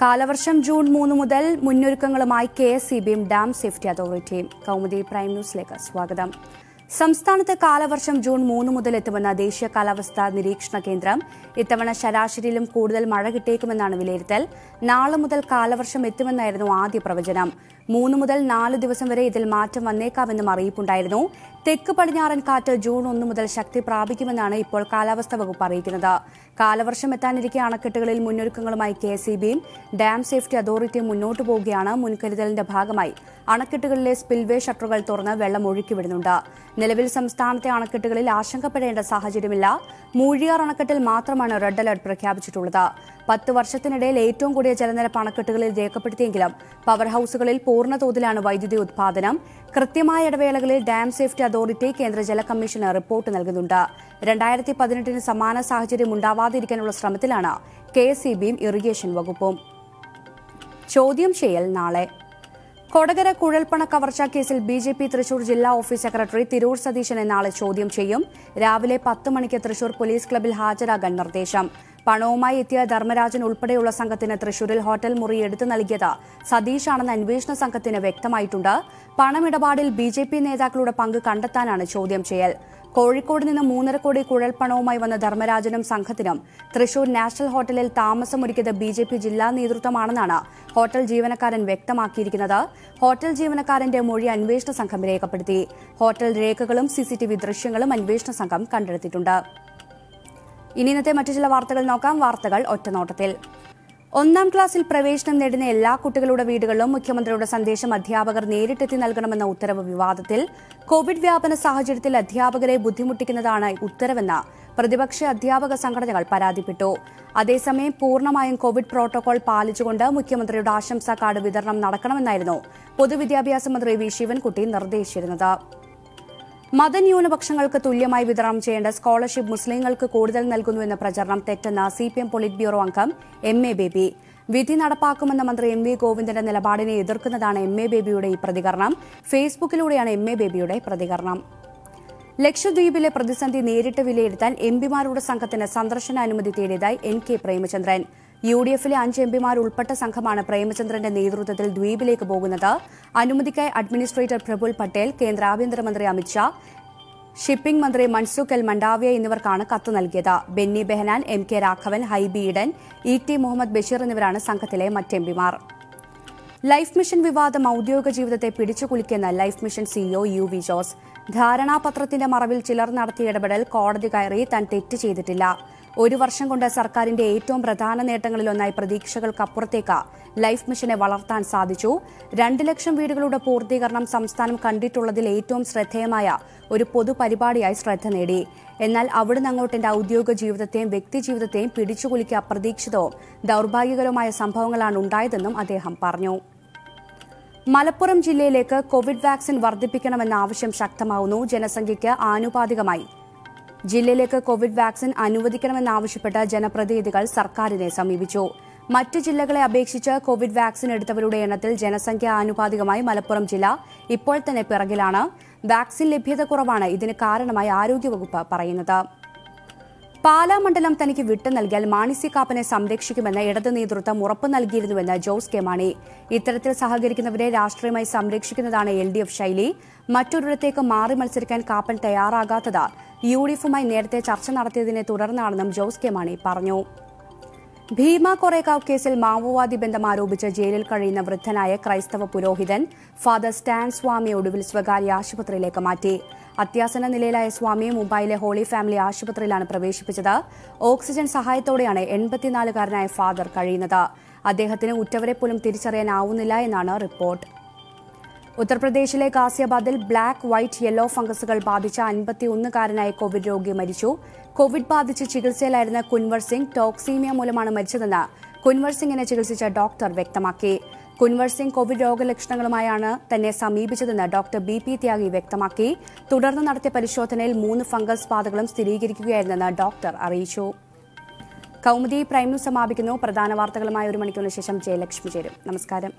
കാലവർഷം ജൂൺ 3 മുതൽ മുന്നൊരുക്കങ്ങളുമായി കെഎസ്ഇബിയും dam safety അതോറിറ്റിയും. കൗമുദി പ്രൈം ന്യൂസിലേക്ക് സ്വാഗതം. സംസ്ഥാനത്ത് കാലവർഷം ജൂൺ 3 മുതൽ എത്തുമെന്ന ദേശീയ കാലാവസ്ഥാ നിരീക്ഷണ കേന്ദ്രം ഇത്തവണ ശരാശരിയിലും കൂടുതൽ മഴ കിട്ടിയേക്കുമെന്നാണ് വിലയിരുത്തൽ. നാളെ മുതൽ കാലവർഷം എത്തുമെന്നായിരുന്നു ആദ്യ പ്രവചനം. 3 മുതൽ 4 ദിവസം വരെ ഇതിൽ മാറ്റം വന്നേക്കാമെന്നും അറിയിപ്പുണ്ടായിരുന്നു. തെക്ക് പടിഞ്ഞാറൻ കാറ്റ് ജൂൺ 1 മുതൽ ശക്തി പ്രാപിക്കുമെന്നാണ് ഇപ്പോൾ കാലാവസ്ഥാ വകുപ്പ് അറിയിക്കുന്നത്. കാലവർഷം എത്താനിരിക്കെ അണക്കെട്ടുകളിൽ മുന്നൊരുക്കങ്ങളുമായി കെഎസ്ഇബിയും ഡാം സേഫ്റ്റി അതോറിറ്റിയും മുന്നോട്ടു പോവുകയാണ്. മുൻകരുതലിന്റെ ഭാഗമായി അണക്കെട്ടുകളിലെ സ്പിൽവേ ഷട്ടറുകൾ തുറന്ന് വെള്ളം ഒഴുക്കിവിടുന്നുണ്ട്. നിലവിൽ സംസ്ഥാനത്തെ അണക്കെട്ടുകളിൽ ആശങ്കപ്പെടേണ്ട സാഹചര്യമില്ല. മൂഴിയാർ അണക്കെട്ടിൽ മാത്രമാണ് റെഡ് അലർട്ട് പ്രഖ്യാപിച്ചിട്ടുള്ളത്. 10 വർഷത്തിനിടയിൽ ഏറ്റവും കൂടിയ ജലനിരപ്പ് അണക്കെട്ടുകളിൽ രേഖപ്പെടുത്തിയെങ്കിലും പവർ ഹൌസുകളിൽ പൂർണ്ണ തോതിലാണ് വൈദ്യുതി ഉത്പാദനം. കൃത്യമായ ഇടവേളകളിൽ ഡാം സേഫ്റ്റി അതോറിറ്റി കേന്ദ്ര ജല കമ്മീഷന് റിപ്പോർട്ട് നൽകുന്നുണ്ട്. 2018 സമാന സാഹചര്യം ഉണ്ടാവാതിരിക്കാനുള്ള ശ്രമത്തിലാണ് കെഎസ്ഇബിയും ഇറിഗേഷൻ വകുപ്പും. ചോദ്യം ചെയ്യൽ നാളെ. കൊടകര കുഴൽപ്പണ കവർച്ചാ കേസിൽ ബിജെപി തൃശൂർ ജില്ലാ ഓഫീസ് സെക്രട്ടറി തിരൂർ സതീശനെ നാളെ ചോദ്യം ചെയ്യും. രാവിലെ 10 മണിക്ക് തൃശൂർ പോലീസ് ക്ലബ്ബിൽ ഹാജരാകാൻ നിർദ്ദേശം. പണവുമായി എത്തിയ ധർമ്മരാജൻ ഉൾപ്പെടെയുള്ള സംഘത്തിന് തൃശൂരിൽ ഹോട്ടൽ മുറി എടുത്തു നൽകിയത് സതീഷാണെന്ന് അന്വേഷണ സംഘത്തിന് വ്യക്തമായിട്ടുണ്ട്. പണമിടപാടിൽ ബിജെപി നേതാക്കളുടെ പങ്ക് കണ്ടെത്താനാണ് ചോദ്യം ചെയ്യൽ. കോഴിക്കോട് നിന്ന് 3.5 കോടി കുഴൽപ്പണവുമായി വന്ന ധർമ്മരാജനും സംഘത്തിനും തൃശൂർ നാഷണൽ ഹോട്ടലിൽ താമസമൊരുക്കിയത് ബിജെപി ജില്ലാ നേതൃത്വമാണെന്നാണ് ഹോട്ടൽ ജീവനക്കാരൻ വ്യക്തമാക്കിയിരിക്കുന്നത്. ഹോട്ടൽ ജീവനക്കാരന്റെ മൊഴി അന്വേഷണ സംഘം രേഖപ്പെടുത്തി. ഹോട്ടൽ രേഖകളും സിസിടിവി ദൃശ്യങ്ങളും അന്വേഷണ സംഘം കണ്ടെടുത്തിട്ടുണ്ട്. ഇനി ഇന്നത്തെ മറ്റു ചില വാർത്തകൾ നോക്കാം. വാർത്തകൾ ഒറ്റനോട്ടത്തിൽ. 1ാം ക്ലാസ്സിൽ പ്രവേശനം നേടുന്ന എല്ലാ കുട്ടികളുടെ വീടുകളിലും മുഖ്യമന്ത്രിയുടെ സന്ദേശം അധ്യാപകർ നേരിട്ടെത്തി നൽകണമെന്ന ഉത്തരവ് വിവാദത്തിൽ. കോവിഡ് വ്യാപന സാഹചര്യത്തിൽ അധ്യാപകരെ ബുദ്ധിമുട്ടിക്കുന്നതാണ് ഉത്തരവെന്ന പ്രതിപക്ഷ അധ്യാപക സംഘടനകൾ പരാതിപ്പെട്ടു. അതേസമയം പൂർണ്ണമായും കോവിഡ് പ്രോട്ടോകോൾ പാലിച്ചുകൊണ്ട് മുഖ്യമന്ത്രിയുടെ ആശംസാ കാർഡ് വിതരണം നടക്കണമെന്നായിരുന്നു പൊതുവിദ്യാഭ്യാസ മന്ത്രി വി ശിവൻകുട്ടി നിർദ്ദേശിച്ചിരുന്നത്. മതന്യൂനപക്ഷങ്ങൾക്ക് തുല്യമായി വിതരണം ചെയ്യേണ്ട സ്കോളർഷിപ്പ് മുസ്ലിങ്ങൾക്ക് കൂടുതൽ നൽകുന്നുവെന്ന പ്രചരണം തെറ്റെന്ന സിപിഎം പോളിറ്റ് ബ്യൂറോ അംഗം എം എ ബേബി. വിധി നടപ്പാക്കുമെന്ന മന്ത്രി എം വി ഗോവിന്ദന്റെ നിലപാടിനെ എതിർക്കുന്നതാണ് എം എ ബേബിയുടെ ഈ പ്രതികരണം. ഫേസ്ബുക്കിലൂടെയാണ് എം എ ബേബിയുടെ പ്രതികരണം. ലക്ഷദ്വീപിലെ പ്രതിസന്ധി നേരിട്ട് വിലയിരുത്താൻ എംപിമാരുടെ സംഘത്തിന് സന്ദർശനാനുമതി തേടിയതായി എൻ കെ പ്രേമചന്ദ്രൻ. യുഡിഎഫിലെ 5 എംപിമാർ ഉൾപ്പെട്ട സംഘമാണ് പ്രേമചന്ദ്രന്റെ നേതൃത്വത്തിൽ ദ്വീപിലേക്ക് പോകുന്നത്. അനുമതിക്കായി അഡ്മിനിസ്ട്രേറ്റർ പ്രഫുൽ പട്ടേൽ, കേന്ദ്ര ആഭ്യന്തരമന്ത്രി അമിത്ഷാ, ഷിപ്പിംഗ് മന്ത്രി മൻസൂഖ് എൽ മൻഡാവിയ എന്നിവർക്കാണ് കത്ത് നൽകിയത്. Benny Behanan, M K Raghavan, Hibi Eden, E T Muhammad Basheer എന്നിവരാണ് സംഘത്തിലെ മറ്റ് എംപിമാർ. ലൈഫ് മിഷൻ വിവാദം ഔദ്യോഗിക ജീവിതത്തെ പിടിച്ചുകുലുക്കിയെന്ന് life mission CEO U V Jose. ധാരണാപത്രത്തിന്റെ മറവിൽ ചിലർ നടത്തിയ ഇടപെടൽ കോടതി കയറി താൻ തെറ്റ് ചെയ്തിട്ടില്ല. 1 വർഷം കൊണ്ട് സർക്കാരിന്റെ ഏറ്റവും പ്രധാന നേട്ടങ്ങളിലൊന്നായി പ്രതീക്ഷകൾക്കപ്പുറത്തേക്ക് ലൈഫ് മിഷനെ വളർത്താൻ സാധിച്ചു. 2 ലക്ഷം വീടുകളുടെ പൂർത്തീകരണം സംസ്ഥാനം കണ്ടിട്ടുള്ളതിൽ ഏറ്റവും ശ്രദ്ധേയമായ ഒരു പൊതുപരിപാടിയായി ശ്രദ്ധ നേടി. എന്നാൽ അവിടുന്ന് അങ്ങോട്ട് എന്റെ ഔദ്യോഗിക ജീവിതത്തെയും വ്യക്തിജീവിതത്തെയും പിടിച്ചുകുലുക്കിയ അപ്രതീക്ഷിതവും ദൌർഭാഗ്യകരവുമായ സംഭവങ്ങളാണ് ഉണ്ടായതെന്നും അദ്ദേഹം പറഞ്ഞു. മലപ്പുറം ജില്ലയിലേക്ക് കോവിഡ് വാക്സിൻ വർദ്ധിപ്പിക്കണമെന്ന ആവശ്യം ശക്തമാവുന്നു. ജനസംഖ്യയ്ക്ക് ആനുപാതികമായി ജില്ലയിലേക്ക് കോവിഡ് വാക്സിൻ അനുവദിക്കണമെന്നാവശ്യപ്പെട്ട് ജനപ്രതിനിധികൾ സർക്കാരിനെ സമീപിച്ചു. മറ്റ് ജില്ലകളെ അപേക്ഷിച്ച് കോവിഡ് വാക്സിൻ എടുത്തവരുടെ എണ്ണത്തിൽ ജനസംഖ്യ ആനുപാതികമായി മലപ്പുറം ജില്ല ഇപ്പോൾ തന്നെ പിറകിലാണ്. വാക്സിൻ ലഭ്യത കുറവാണ് ഇതിന് കാരണമായി ആരോഗ്യവകുപ്പ് പറയുന്നത്. പാലാ മണ്ഡലം തനിക്ക് വിട്ടു നൽകിയാൽ മാണി സി കാപ്പനെ സംരക്ഷിക്കുമെന്ന് ഇടത് നേതൃത്വം ഉറപ്പ് നൽകിയിരുന്നുവെന്ന് ജോസ് കെ മാണി. ഇത്തരത്തിൽ സഹകരിക്കുന്നവരെ രാഷ്ട്രീയമായി സംരക്ഷിക്കുന്നതാണ് LDF ശൈലി. മറ്റൊരിടത്തേക്ക് മാറി മത്സരിക്കാൻ കാപ്പൻ തയ്യാറാകാത്തത് യുഡിഎഫുമായി നേരത്തെ ചർച്ച നടത്തിയതിനെ തുടർന്നാണെന്നും ജോസ് കെ മാണി പറഞ്ഞു. ഭീമ കൊറേക്കാവ് കേസിൽ മാവോവാദി ബന്ധം ആരോപിച്ച് ജയിലിൽ കഴിയുന്ന വൃദ്ധനായ ക്രൈസ്തവ പുരോഹിതൻ ഫാദർ സ്റ്റാൻ സ്വാമിയെ ഒടുവിൽ സ്വകാര്യ ആശുപത്രിയിലേക്ക് മാറ്റി. അത്യാസന്ന നിലയിലായ സ്വാമിയെ മുംബൈയിലെ ഹോളി ഫാമിലി ആശുപത്രിയിലാണ് പ്രവേശിപ്പിച്ചത്. ഓക്സിജൻ സഹായത്തോടെയാണ് 84-കാരനായ ഫാദർ കഴിയുന്നത്. അദ്ദേഹത്തിന് ഉറ്റവരെപ്പോലും തിരിച്ചറിയാനാവുന്നില്ല എന്നാണ് റിപ്പോർട്ട്. ഉത്തർപ്രദേശിലെ ഗാസിയാബാദിൽ ബ്ലാക്ക്, വൈറ്റ്, യെല്ലോ ഫംഗസുകൾ ബാധിച്ച 51-കാരനായ കോവിഡ് രോഗി മരിച്ചു. കോവിഡ് ബാധിച്ച് ചികിത്സയിലായിരുന്ന കുൻവർ സിംഗ് ടോക്സീമിയ മൂലമാണ് മരിച്ചതെന്ന് കുൻവർ സിംഗിനെ ചികിത്സിച്ച ഡോക്ടർ വ്യക്തമാക്കി. കുൻവർ സിംഗ് കോവിഡ് രോഗലക്ഷണങ്ങളുമായാണ് തന്നെ സമീപിച്ചതെന്ന് ഡോക്ടർ BP ത്യാഗി വ്യക്തമാക്കി. തുടർന്ന് നടത്തിയ പരിശോധനയിൽ 3 ഫംഗസ് ബാധകളും സ്ഥിരീകരിക്കുകയായിരുന്നെന്ന് ഡോക്ടർ അറിയിച്ചു. കൗമുദി പ്രൈം ന്യൂസ് സമാപിക്കുന്നു. പ്രധാന വാർത്തകളുമായി 1 മണിക്കൂറിന് ശേഷം ജയലക്ഷ്മി ചേരും. നമസ്കാരം.